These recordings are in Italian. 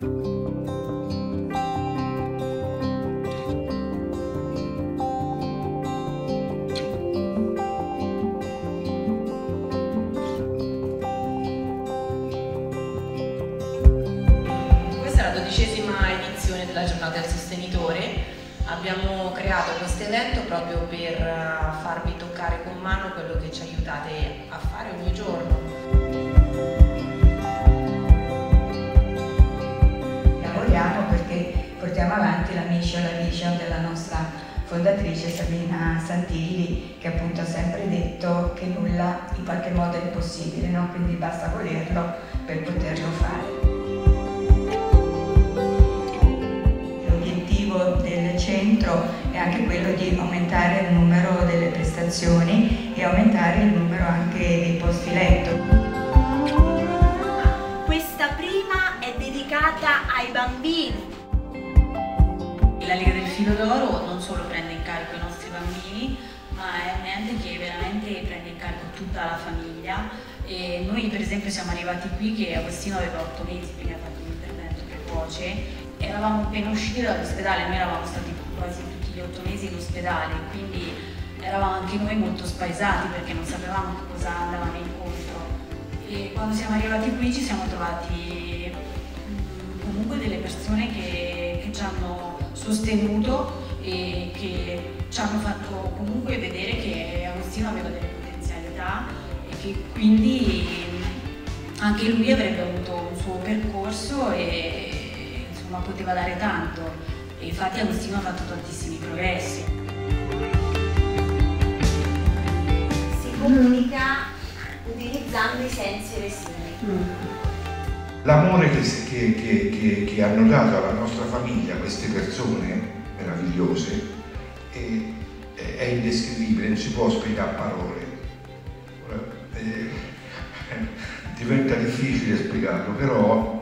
La giornata del sostenitore. Abbiamo creato questo evento proprio per farvi toccare con mano quello che ci aiutate a fare ogni giorno. Lavoriamo perché portiamo avanti la mission, della nostra fondatrice Sabina Santilli, che appunto ha sempre detto che nulla in qualche modo è impossibile, no? Quindi basta volerlo per poterlo fare. Del centro è anche quello di aumentare il numero delle prestazioni e aumentare il numero anche dei posti letto. Questa prima è dedicata ai bambini. La Lega del Filo d'Oro non solo prende in carico i nostri bambini, ma è un ente che veramente prende in carico tutta la famiglia. E noi per esempio siamo arrivati qui che Agostino aveva 8 mesi, quindi ha fatto un intervento precoce. Eravamo appena usciti dall'ospedale, noi eravamo stati quasi tutti gli 8 mesi in ospedale, quindi eravamo anche noi molto spaesati perché non sapevamo che cosa andavamo incontro. E quando siamo arrivati qui ci siamo trovati comunque delle persone che ci hanno sostenuto e che ci hanno fatto comunque vedere che Agostino aveva delle potenzialità e che quindi anche lui avrebbe avuto un suo percorso e ma poteva dare tanto, e infatti Agostino ha fatto tantissimi progressi. Si comunica utilizzando i sensi e le sigle. L'amore che hanno dato alla nostra famiglia queste persone meravigliose è indescrivibile, non si può spiegare a parole. Diventa difficile spiegarlo, però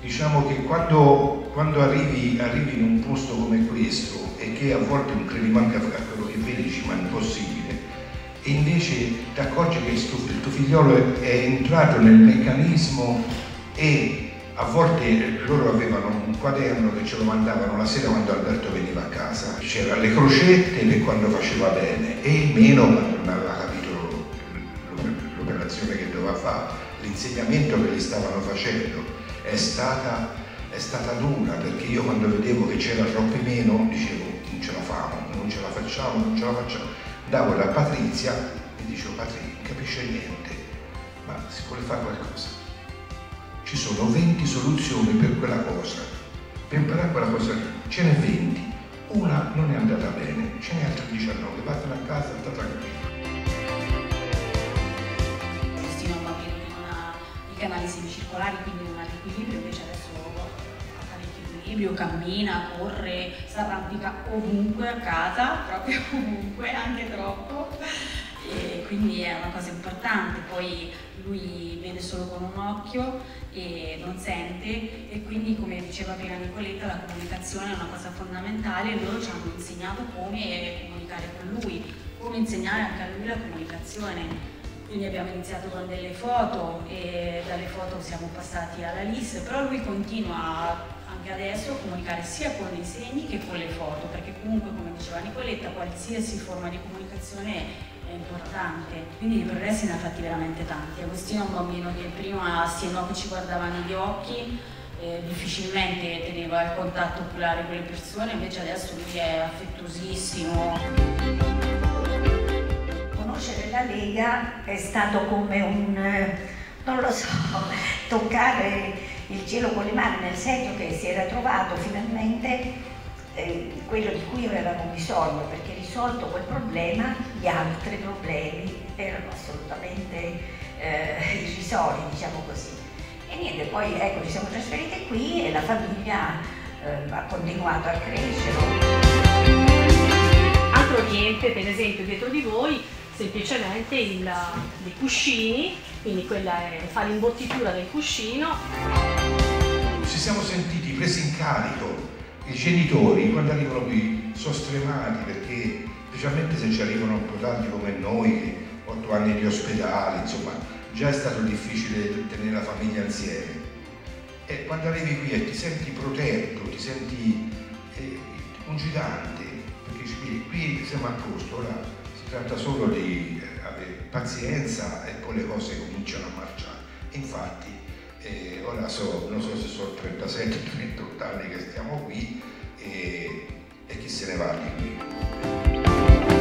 diciamo che quando arrivi in un posto come questo e che a volte non credi manco a quello che vedi, dici ma è impossibile, e invece ti accorgi che il tuo figliolo è entrato nel meccanismo, e a volte loro avevano un quaderno che ce lo mandavano la sera quando Alberto veniva a casa, c'era le crocette per quando faceva bene e il meno quando non aveva capito l'operazione che doveva fare, l'insegnamento che gli stavano facendo. È stata dura, perché io quando vedevo che c'era troppi meno dicevo non ce la famo, non ce la facciamo. Andavo da Patrizia e dicevo Patrizia non capisce niente, ma si vuole fare qualcosa. Ci sono 20 soluzioni per quella cosa, per imparare quella cosa lì, ce n'è 20, una non è andata bene, ce n'è altre 19, vattene a casa, sta tranquillo. Canali semicircolari, quindi non ha l'equilibrio, invece adesso ha l'equilibrio, cammina, corre, si arrampica ovunque a casa, proprio ovunque, anche troppo, e quindi è una cosa importante. Poi lui vede solo con un occhio e non sente, e quindi, come diceva prima Nicoletta, la comunicazione è una cosa fondamentale e loro ci hanno insegnato come comunicare con lui, come insegnare anche a lui la comunicazione. Quindi abbiamo iniziato con delle foto e dalle foto siamo passati alla LIS, però lui continua anche adesso a comunicare sia con i segni che con le foto, perché comunque, come diceva Nicoletta, qualsiasi forma di comunicazione è importante. Quindi i progressi ne ha fatti veramente tanti. Agostino è un bambino che prima sì e no che ci guardava negli occhi, difficilmente teneva il contatto oculare con le persone, invece adesso lui è affettuosissimo. La Lega è stato come un, non lo so, toccare il cielo con le mani, nel senso che si era trovato finalmente quello di cui avevamo bisogno, perché risolto quel problema gli altri problemi erano assolutamente irrisori, diciamo così. E niente, poi ecco, ci siamo trasferiti qui e la famiglia ha continuato a crescere. Altro niente, per esempio, dietro di voi semplicemente dei cuscini, quindi quella è fare l'imbottitura del cuscino. Ci siamo sentiti presi in carico. I genitori quando arrivano qui sono stremati, perché specialmente se ci arrivano un po' tardi come noi, che 8 anni di ospedale, insomma già è stato difficile tenere la famiglia insieme. E quando arrivi qui e ti senti protetto, ti senti un gigante, perché qui siamo a posto. Ora si tratta solo di avere pazienza e poi le cose cominciano a marciare. Infatti ora non so se sono 37 o 38 anni che stiamo qui, e chi se ne va di qui.